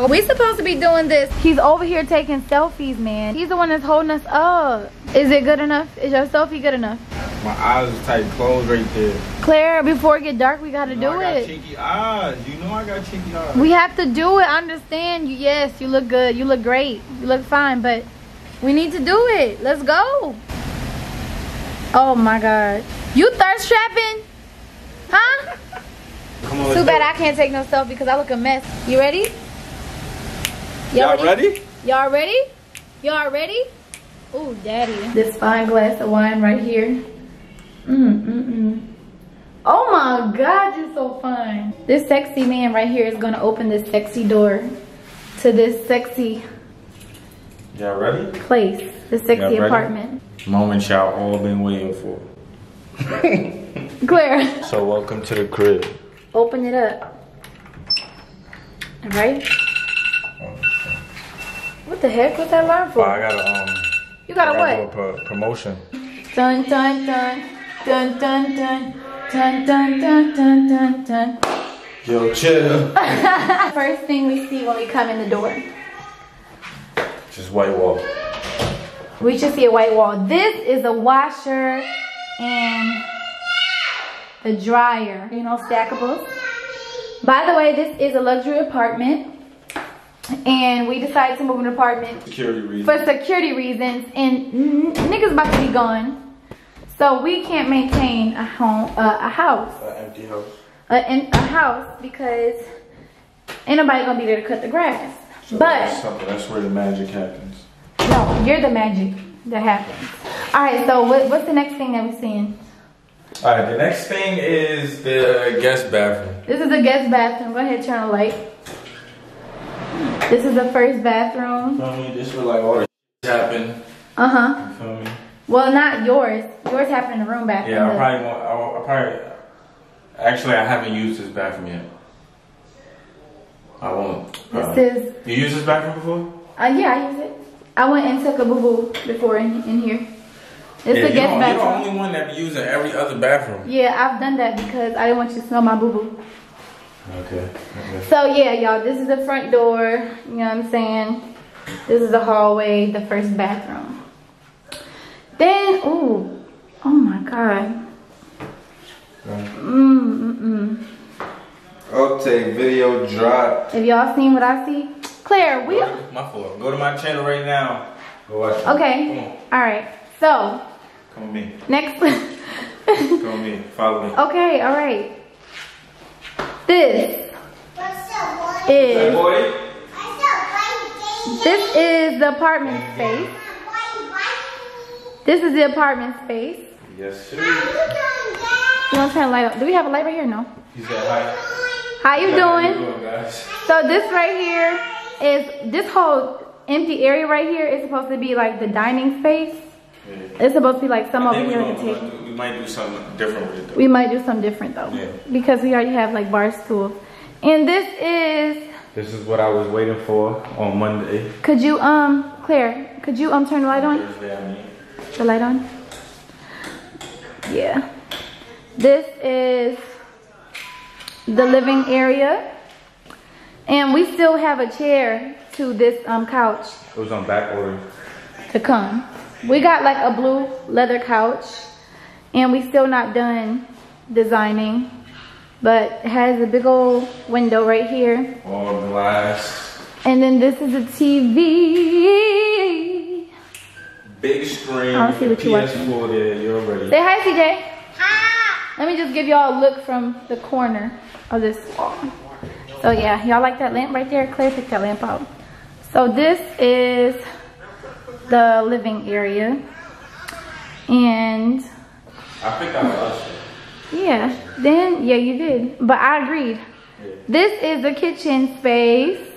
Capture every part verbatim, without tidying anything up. So we supposed to be doing this. He's over here taking selfies, man. He's the one that's holding us up. Is it good enough? Is your selfie good enough? My eyes are tight closed right there. Claire, before it get dark, we gotta you know do I got it. Cheeky eyes. You know I got cheeky eyes. We have to do it. I understand you. Yes, you look good. You look great. You look fine, but we need to do it. Let's go. Oh my God. You thirst trapping? Huh? Come on, too bad I can't take no selfie because I look a mess. You ready? Y'all ready? Y'all ready? Y'all ready? Ooh, daddy. This fine glass of wine right here. Mm, mm, mm. Oh my God, you're so fine. This sexy man right here is gonna open this sexy door to this sexy y'all ready? Place, this sexy apartment. Moment y'all all been waiting for. Claire. So welcome to the crib. Open it up. All right. What the heck was that line for? Well, I got a, um. You got I a gotta what? A promotion. Dun dun dun. Dun dun dun dun dun dun dun dun dun. Yo, chill. First thing we see when we come in the door. Just white wall. We should see a white wall. This is a washer and the dryer. You know, stackables. By the way, this is a luxury apartment, and we decided to move an apartment security reasons. for security reasons. And niggas about to be gone. So we can't maintain a home, uh, a house, an empty house, a, in, a house because ain't nobody gonna be there to cut the grass. So but that's, that's where the magic happens. No, you're the magic that happens. All right. So what, what's the next thing that we're seeing? All right. The next thing is the guest bathroom. This is the guest bathroom. Go ahead, turn the light. This is the first bathroom. You feel me? This is where like all the shit happened. Uh huh. You feel me? Well, not yours. Yours happened in the room bathroom. Yeah, I probably won't. I, I probably. Actually, I haven't used this bathroom yet. I won't. This is. You used this bathroom before? Uh, yeah, I used it. I went and took a boo boo before in, in here. It's yeah, a guest bathroom. You're the only one that be using every other bathroom. Yeah, I've done that because I didn't want you to smell my boo boo. Okay. okay. So yeah, y'all. This is the front door. You know what I'm saying? This is the hallway. The first bathroom. Then, ooh, oh my God. Mm-mm-mm. Uptake, video drop. If y'all seen what I see, Claire, we. To, my fault. Go to my channel right now. Go watch it. Okay. Come on. All right. So. Come with me. Next. Come with me. Follow me. Okay. All right. This. What's up, boy? Is. Hey, boy. What's up, boy? This is the apartment space. This is the apartment space. Yes, sir. You want to turn the light on? Do we have a light right here? No. He said hi. How you doing? How you doing, guys? So this right here is, this whole empty area right here is supposed to be like the dining space. Yeah. It's supposed to be like some over here at the table. We might do something different with it though. We might do something different though. Yeah. Because we already have like bar stools. And this is... This is what I was waiting for on Monday. Could you, um, Claire, could you um turn the light on? Thursday, I mean. The light on? Yeah. This is the living area. And we still have a chair to this um couch. It was on back order. To come. We got like a blue leather couch. And we still not done designing. But it has a big old window right here. All glass. And then this is a T V. Big screen. I don't see what you watching. You're ready. Say hi, C J. Hi. Let me just give y'all a look from the corner of this wall. So yeah, y'all like that lamp right there? Claire picked that lamp out. So this is the living area. And I picked out the usher. Yeah. Then yeah, you did. But I agreed. Yeah. This is the kitchen space.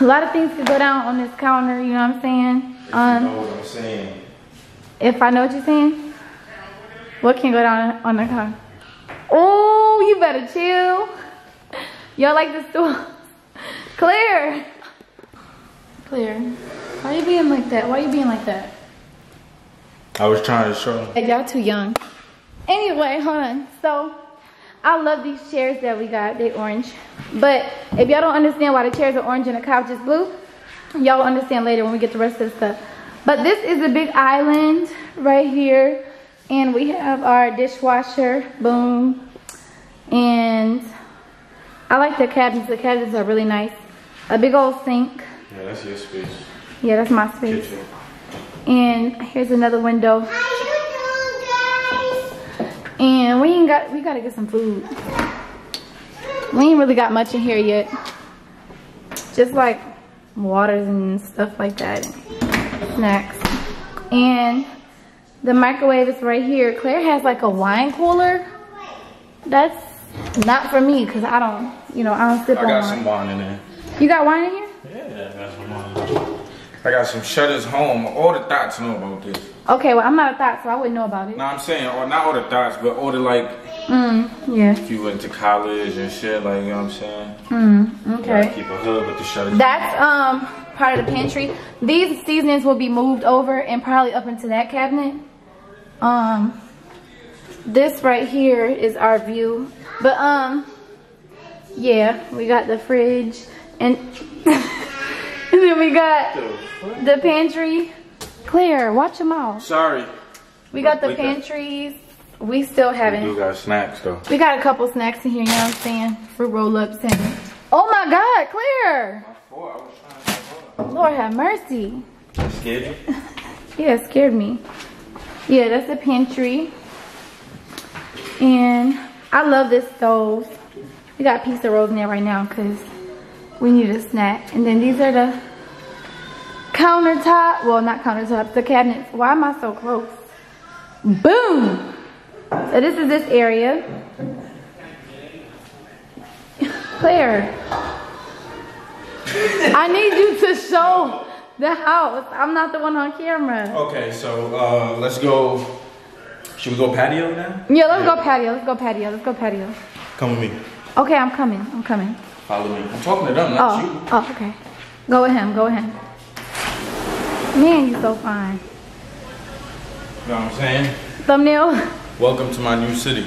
A lot of things could go down on this counter, you know what I'm saying? If um, you know what I'm saying. If I know what you're saying? What can go down on the counter? Oh, you better chill. Y'all like the stool? Claire! Claire, why are you being like that? Why are you being like that? I was trying to show. Y'all too young. Anyway, hold on. So, I love these chairs that we got. They orange. But if y'all don't understand why the chairs are orange and the couch is blue, y'all will understand later when we get the rest of the stuff. But this is the big island right here. And we have our dishwasher. Boom. And I like the cabinets. The cabinets are really nice. A big old sink. Yeah, that's your space. Yeah, that's my space. Kitchen. And here's another window. How you doing, guys? And we ain't got. We gotta get some food. We ain't really got much in here yet. Just like waters and stuff like that, snacks. And the microwave is right here. Claire has like a wine cooler. That's not for me because I don't. You know, I don't sip on wine. I got some wine in there. You got wine in here? Yeah, I got some wine. I got some shutters home. All the thoughts know about this. Okay, well, I'm not a thought, so I wouldn't know about it. No, I'm saying, or not all the thoughts, but all the, like, mm, yeah. If you went to college and shit, like, you know what I'm saying? Mm, okay. Keep a hood with the shutters. That's um part of the pantry. These seasonings will be moved over and probably up into that cabinet. Um, this right here is our view. But, um, yeah, we got the fridge. And, and then we got the pantry. Claire, watch them all. Sorry. We got the pantries. We still haven't. We got snacks though. We got a couple snacks in here, you know what I'm saying? Fruit roll ups and. Oh my God, Claire! Lord have mercy. You scared you? Yeah, it scared me. Yeah, that's the pantry. And I love this stove. We got pizza rolls in there right now because we need a snack. And then these are the countertop. Well, not countertops, the cabinets. Why am I so close? Boom! So this is this area. Claire, I need you to show the house. I'm not the one on camera. Okay, so uh, let's go. Should we go patio now? Yeah, let's yeah. go patio. Let's go patio. Let's go patio. Come with me. Okay, I'm coming. I'm coming. Follow me. I'm talking to them, not oh. you. Oh, okay. Go with him, go with him. Man, you're so fine. You know what I'm saying? Thumbnail. Welcome to my new city.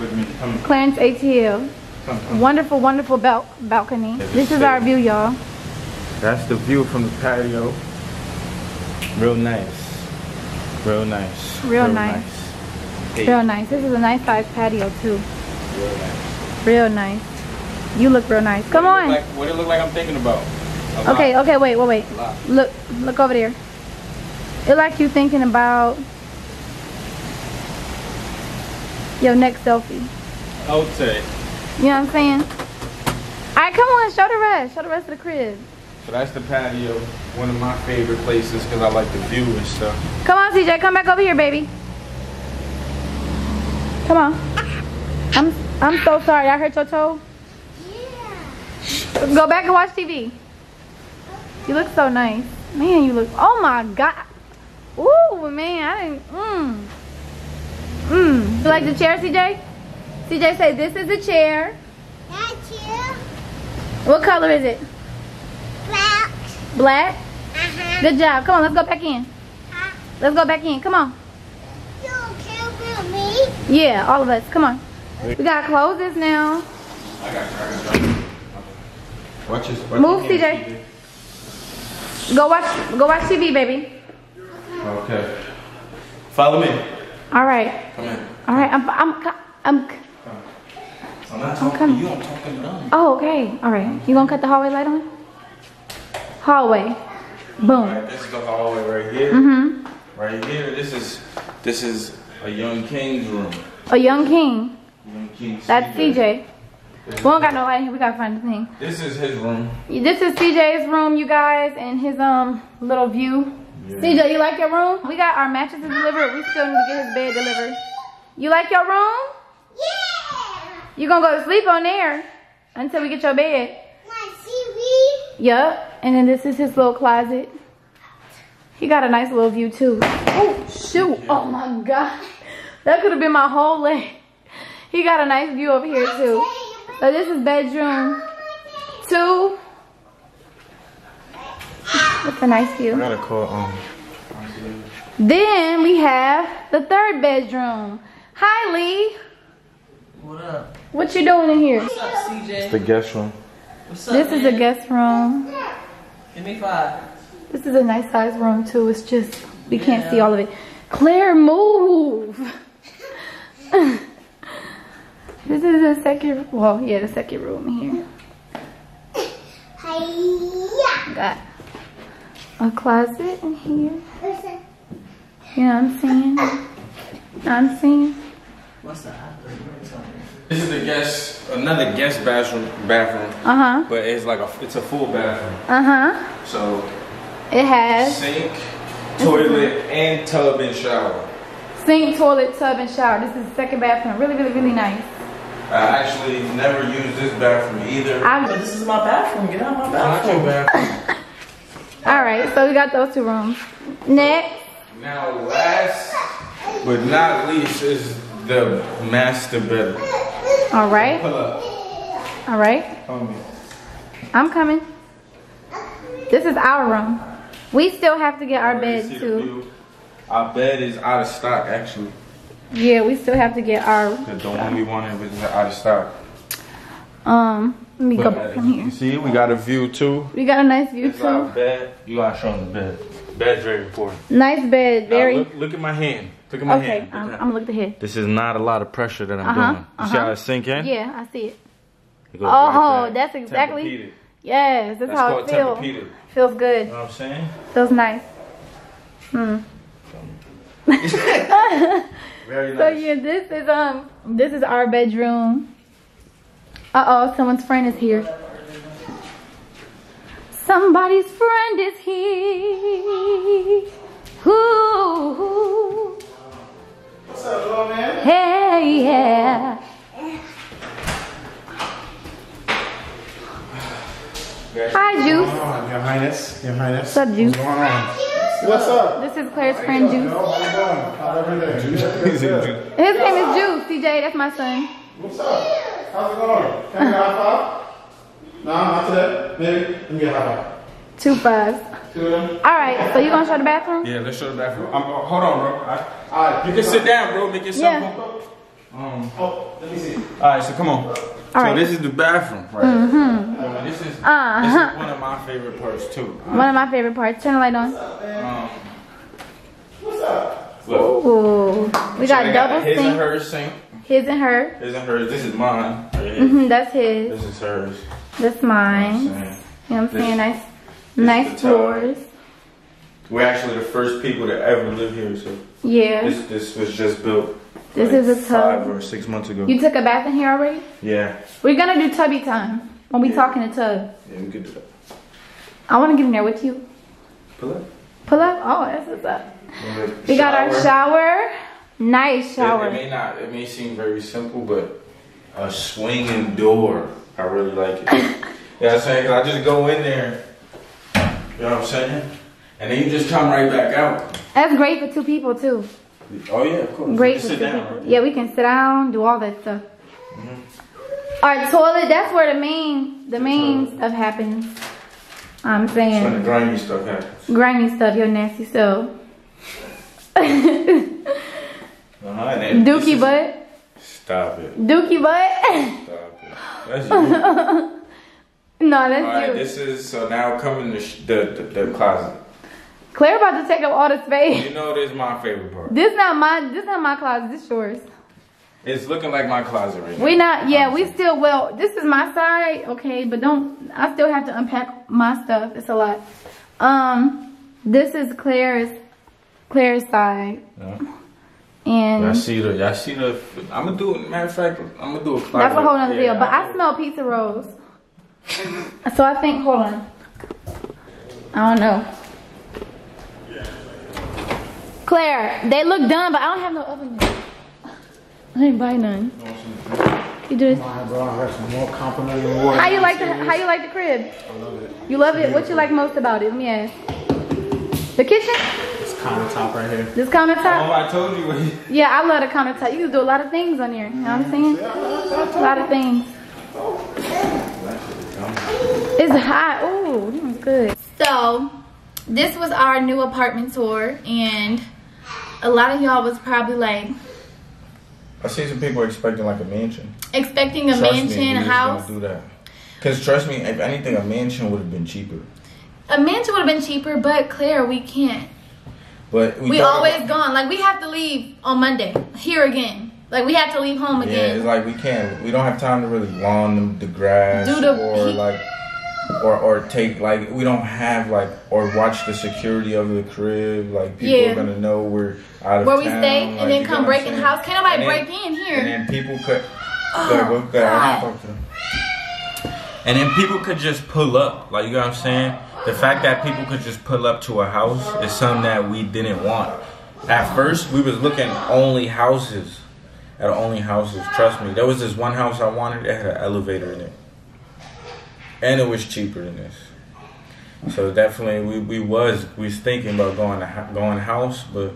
With me. Come. Clarence A T L. Come, come. Wonderful, wonderful bal balcony. This, this is, is our view, y'all. That's the view from the patio. Real nice. Real nice. Real, Real nice. nice. Hey. Real nice. This is a nice sized patio, too. Real nice. Real nice. You look real nice. Come on. Like, what it look like I'm thinking about? Okay, okay, wait, wait, wait. Look, look over there. It like you thinking about your next selfie. Okay. You know what I'm saying? All right, come on, show the rest. Show the rest of the crib. So that's the patio. One of my favorite places because I like the view and stuff. Come on, C J. Come back over here, baby. Come on. I'm, I'm so sorry. I hurt your toe. Go back and watch T V. You look so nice. Man, you look, oh my God. Ooh, man, I didn't, mmm. Mmm. You like the chair, C J? C J say, this is the chair. That chair. What color is it? Black. Black? Uh-huh. Good job. Come on, let's go back in. Huh? Let's go back in, come on. You don't care about me? Yeah, all of us, come on. We gotta close this now. I got I got Watch this, watch Move, C J. T V. Go watch, go watch T V, baby. Okay. Follow me. All right. Come in. All right. I'm, I'm, I'm. I'm not talking. I'm coming. You, I'm talking to them. Oh, okay. All right. You gonna cut the hallway light on? Hallway. Boom. All right, this is the hallway right here. Mm-hmm. Right here. This is, this is a young king's room. A young king. Young king. That's C J. We don't got no light in here. We gotta find the thing. This is his room. This is C J's room, you guys, and his um little view. Yeah. C J, you like your room? We got our mattresses delivered. We still need to get his bed delivered. You like your room? Yeah. You gonna go to sleep on there until we get your bed. My T V. Yep. And then this is his little closet. He got a nice little view too. Oh shoot! Oh my God, that could have been my whole leg. He got a nice view over here too. So this is bedroom two. That's a nice view. I gotta call, um, then we have the third bedroom. Hi, Lee. What up? What you doing in here? What's up, C J? It's the guest room. What's up, this man? Is a guest room. Give me five. This is a nice size room too. It's just we yeah. can't see all of it. Claire, move. This is the second. Well, yeah, the second room here. Hi-ya. Got a closet in here. You know what I'm saying? I'm saying. What's the This is the guest, another guest bathroom, bathroom. Uh huh. But it's like a, it's a full bathroom. Uh huh. So it has sink, toilet, and tub and shower. Sink, toilet, tub, and shower. This is the second bathroom. Really, really, really nice. I actually never used this bathroom either. I, this is my bathroom. Get out of my bathroom. bathroom. All right. So we got those two rooms. Next. Now, last but not least is the master bedroom. All right. Pull up. All right. I'm coming. This is our room. We still have to get our bed too. Our bed is out of stock, actually. Yeah, we still have to get our. The one we wanted was out of stock. Um, let me but, go back from here. You see, we got a view too. We got a nice view That's too. Our bed. You gotta show them the bed. Bed's very important. Nice bed. Very. Now, look, look at my hand. Look at my okay, hand. I'm, I'm looking ahead. This is not a lot of pressure that I'm uh -huh, doing. You uh -huh. see how it sink in? Yeah, I see it. it oh, right that's exactly. Yes, that's, that's how it feels. Feels good. You know what I'm saying? Feels nice. Hmm. Very nice. So yeah, this is um, this is our bedroom. Uh oh, someone's friend is here. Somebody's friend is here. Ooh. What's up, little man? Hey, yeah. Hi, Juice. On, Your Highness. Your Highness. What's up, Juice? What's, What's up? This is Claire's friend, Juice. How you doing? How's everything? Juice. His name is Juice. T J, that's my son. What's up? How's it going? Can I get a high five? No, not today. Maybe. Let me get a high five. Two fives. Alright, so you gonna show the bathroom? Yeah, let's show the bathroom. I'm, uh, hold on, bro. All right. All right, you can sit down, bro. Make yourself yeah. um, Oh, let me see. Alright, so come on. All so right. This is the bathroom, right? Mm -hmm. um, this, is, uh -huh. this is one of my favorite parts, too. Right. One of my favorite parts. Turn the light on. What's up, man? Um, What's up? Look. Ooh. We got so double got his sink. His and hers sink. His and her. His and hers. This is mine. Right mm -hmm, that's his. This is hers. That's mine. You know what I'm saying? You know what I'm this, saying? Nice. Nice floors. We're actually the first people to ever live here, so yeah. This this was just built. This like is a tub. Five or six months ago. You took a bath in here already? Yeah. We're gonna do tubby time when we yeah. talk in the tub. Yeah, we could do that. I want to get in there with you. Pull up. Pull up. Oh, that's what's up. We got our shower. Nice shower. It, it may not. It may seem very simple, but a swinging door. I really like it. Yeah, I'm saying I just go in there. You know what I'm saying? And then you just come right back out. That's great for two people too. Oh yeah, of course. Great for sit two down. People. Yeah, we can sit down, do all that stuff. Mm-hmm. Our toilet, that's where the main, the, the main stuff happens. I'm saying. That's when the grimy stuff happens. Grimy stuff, your nasty stuff. uh-huh, Dookie butt. Stop it. Dookie butt. Stop it. That's you. No, that's all right, you. This is so now coming to sh the, the the closet. Claire about to take up all the space. You know, this is my favorite part. This not my this not my closet. This yours. It's looking like my closet right now. We not yeah. Honestly. We still well. This is my side, okay. But don't I still have to unpack my stuff? It's a lot. Um, this is Claire's Claire's side. Yeah. And y'all see the y'all see the. I'm gonna do it. Matter of fact, I'm gonna do a closet. That's a whole other yeah, deal. But I, I smell pizza rolls. So I think, hold on. I don't know. Claire, they look done, but I don't have no oven. I didn't buy none. You do this. How you like the How you like the crib? I love it. You love it. What you like most about it? Let me ask. The kitchen. This countertop right here. This countertop. Oh, I told you. Yeah, I love the countertop. You can do a lot of things on here. You know what I'm saying? A lot of things. It's hot. Ooh, that was good. So, this was our new apartment tour, and a lot of y'all was probably like, I see some people expecting like a mansion. Expecting a trust mansion, me, a house. Don't do that. Because trust me, if anything, a mansion would have been cheaper. A mansion would have been cheaper, but Claire, we can't. But we, we always about, gone. Like, we have to leave on Monday. Here again. Like, we have to leave home again. Yeah, it's like we can't. We don't have time to really lawn the grass do the, or he, like, or or take like we don't have like or watch the security of the crib. Like people yeah. are gonna know we're out of where town. We stay, like, and then come breaking the house. Can't nobody break in here. And then people could. Oh, go, go, God. Go, and then people could just pull up. Like, you know what I'm saying? The fact that people could just pull up to a house is something that we didn't want. At first, we was looking only houses. At only houses, trust me. There was this one house I wanted that had an elevator in it. And it was cheaper than this. So definitely, we, we was we was thinking about going to, going house, but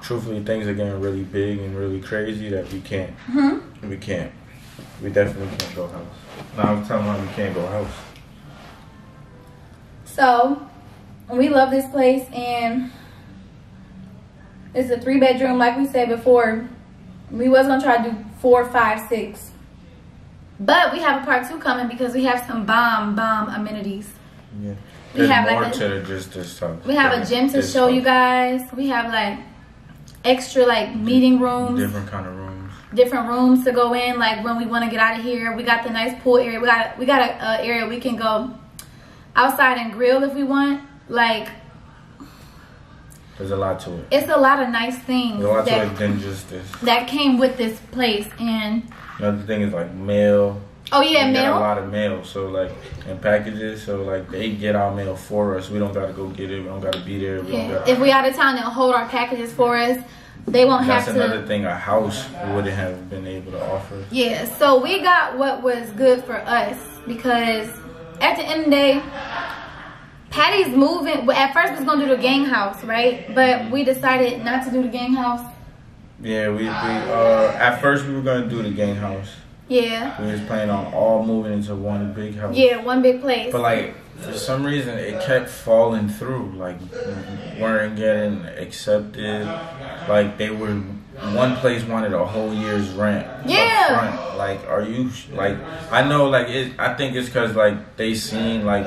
truthfully, things are getting really big and really crazy that we can't. Mm-hmm. We can't. We definitely can't go house. Now I'm telling you, we can't go house. So, we love this place, and it's a three bedroom. Like we said before, we was gonna try to do four, five, six. But we have a part two coming because we have some bomb, bomb amenities. Yeah. We have more like a, to just this stuff. We have yeah, a gym to show stuff. You guys. We have like extra like meeting rooms. Different kind of rooms. Different rooms to go in. Like when we want to get out of here, we got the nice pool area. We got we got a, a area we can go outside and grill if we want. Like, there's a lot to it. It's a lot of nice things. There's a lot that, to it than just this. That came with this place. And another thing is like mail. Oh yeah, we mail. A lot of mail. So like, and packages. So like, they get our mail for us. We don't gotta go get it. We don't gotta be there. We yeah. don't gotta, if we out of town, they'll hold our packages for us. They won't have to. That's another thing. A house wouldn't have been able to offer. Yeah. So we got what was good for us because at the end of the day, Patty's moving. At first, we was gonna do the gang house, right? But we decided not to do the gang house. Yeah, we. we uh, at first, we were gonna do the gang house. Yeah. We was planning on all moving into one big house. Yeah, one big place. But like, for some reason, it kept falling through. Like, we weren't getting accepted. Like, they were. One place wanted a whole year's rent. Yeah. Upfront. Like, are you like? I know, like it. I think it's cause like they seen like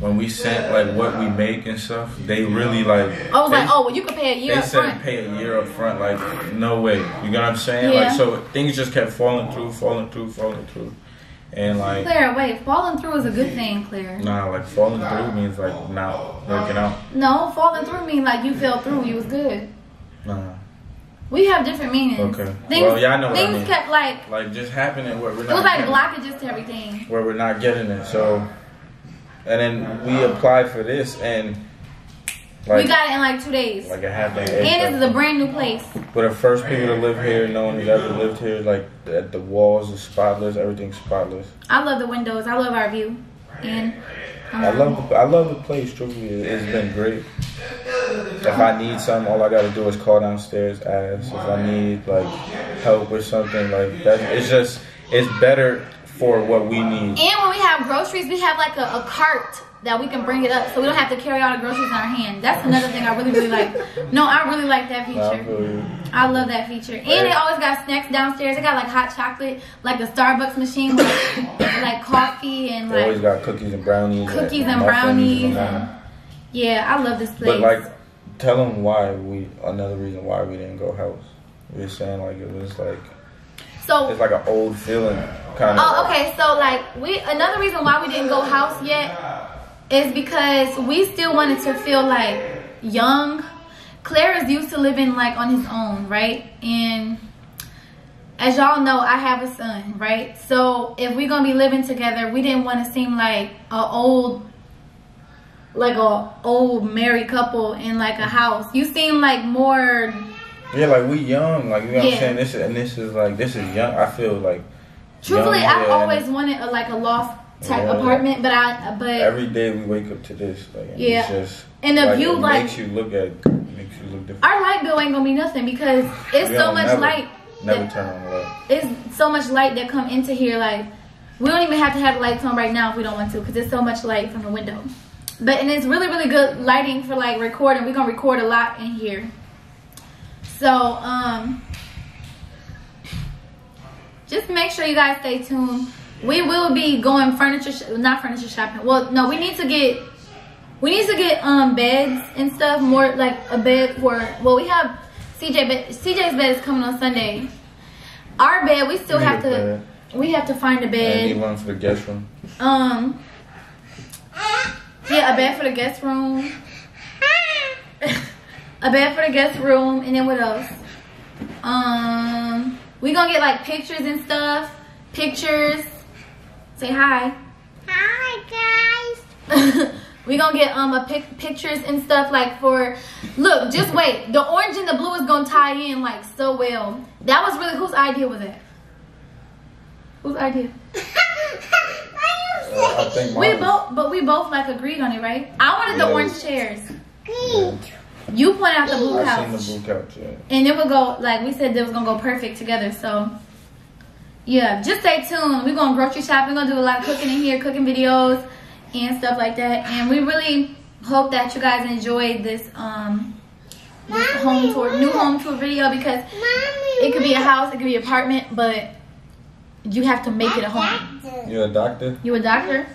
when we sent like what we make and stuff. They really like. I was they, like, oh, well, you could pay a year. They up said front. Pay a year up front. Like, no way. You know what I'm saying? Yeah. Like, so things just kept falling through, falling through, falling through, and like. Claire, wait, falling through is a good thing, Claire. Nah, like falling through means like not working out. No, falling through means like you fell through. You was good. Nah. We have different meanings. Okay. Things, well, yeah, I know what things I mean. Kept like like just happening where we're not. It was like blockages to everything. Where we're not getting it. So, and then we applied for this, and like, we got it in like two days. Like a half day. And eight, this is a brand new place. But the first people to live here, no one ever lived here. Like the, the walls are spotless, everything's spotless. I love the windows. I love our view, and um, I love the, I love the place. Truly, it's been great. If I need something, all I gotta do is call downstairs, ask if I need like help or something like that. It's just, it's better for what we need. And when we have groceries, we have like a, a cart that we can bring it up, so we don't have to carry all the groceries in our hand. That's another thing I really, really like. No, I really like that feature. I love that feature. And they always got snacks downstairs. They got like hot chocolate, like a Starbucks machine with like coffee and like. They always got cookies and brownies. Cookies and brownies. And, yeah, I love this place. But like, tell them why we, another reason why we didn't go house. We were saying like it was like, so it's like an old feeling kind of. Oh, okay. So like we, another reason why we didn't go house yet is because we still wanted to feel like young. Claire is used to living like on his own, right? And as y'all know, I have a son, right? So if we're going to be living together, we didn't want to seem like an old like a old married couple in like a house. You seem like more. Yeah, like we young, like you know yeah. what I'm saying. This is, and this is like this is young. I feel like. Truthfully, young, I've yeah, always wanted a, like a loft type yeah, apartment, but I but every day we wake up to this. Like, and yeah, it's just, and the like, view like makes you look at makes you look different. Our light bill ain't gonna be nothing because it's we so much never, light. Never that, turn on the light. It's so much light that come into here. Like we don't even have to have the lights on right now if we don't want to because there's so much light from the window. But and it's really really good lighting for like recording. We're gonna record a lot in here. So um just make sure you guys stay tuned. We will be going furniture, sh not furniture shopping. Well, no, we need to get, we need to get um beds and stuff. More like a bed for, well, we have C J bed, C J's bed is coming on Sunday. Our bed, we still we have to, bed. we have to find a bed. I need one for the guest room. Um, yeah, a bed for the guest room. A bed for the guest room, and then what else? Um, we gonna get like pictures and stuff. Pictures. Say hi. Hi guys. We gonna get um a pic pictures and stuff like for. Look, just wait. The orange and the blue is gonna tie in like so well. That was really whose idea was that? Whose idea? uh, I think we both, but we both like agreed on it, right? I wanted yeah. the orange chairs. Green. You point out the blue I've couch. Seen the blue couch yeah. And it will go like we said. It was gonna go perfect together. So. Yeah, just stay tuned. We're going grocery shopping. We're going to do a lot of cooking in here, cooking videos and stuff like that. And we really hope that you guys enjoyed this um this home tour, new home tour video, because it could be a house, it could be an apartment, but you have to make it a home. You a doctor? You a doctor?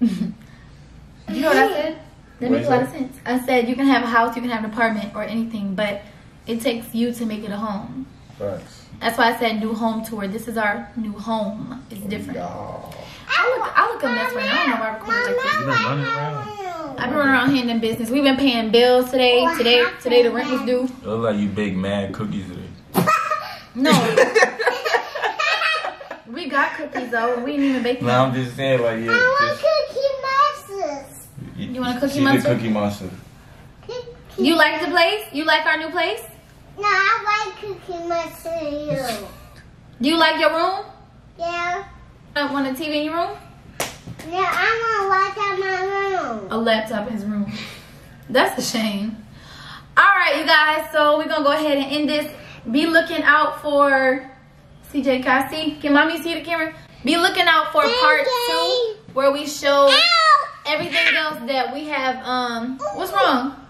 You know what I said? That makes a lot of sense. I said you can have a house, you can have an apartment or anything, but it takes you to make it a home. Thanks. That's why I said new home tour. This is our new home. It's different. Oh, I look, I look a mess right now. I don't know why I recorded like this. You've been running around. I've been running around handling business. We've been paying bills today. Today, today the rent was due. It look like you big mad cookies today. No. We got cookies though. We didn't even bake them. No, I'm just saying like yeah. I want Cookie Monsters. You, you want a Cookie Monster? Cookie Monster. You like the place? You like our new place? No, I like Cookie Monster in you. Do you like your room? Yeah. I want a T V in your room? Yeah, I want a laptop in my room. A laptop in his room. That's a shame. Alright, you guys. So, we're going to go ahead and end this. Be looking out for... C J, can I see? Can mommy see the camera? Be looking out for part two, where we show everything else that we have. Um, What's wrong?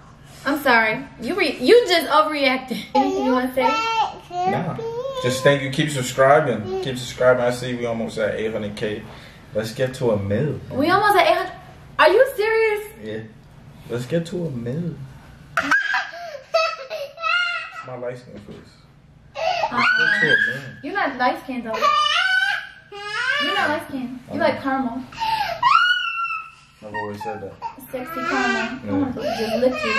I'm sorry. You re you just overreacted. Anything you want to say? Nah. Just thank you. Keep subscribing. Keep subscribing. I see we almost at eight hundred K. Let's get to a mil. We almost at eight hundred. Are you serious? Yeah. Let's get to a mil. My light skin face. Uh -uh. You're not light skin though. You're not light skin. You like caramel. I've always said that. Sexy caramel. Yeah. I want to just lick you.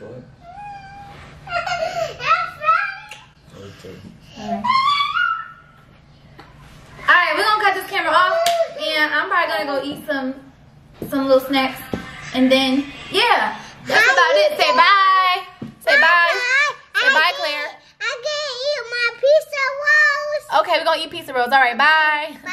What? Alright, right, we're gonna cut this camera off, and I'm probably gonna go eat some some little snacks, and then yeah, that's about it. Say bye. Say bye. Say bye, Claire. I can't eat my pizza rolls. Okay, we're gonna eat pizza rolls. Alright, bye.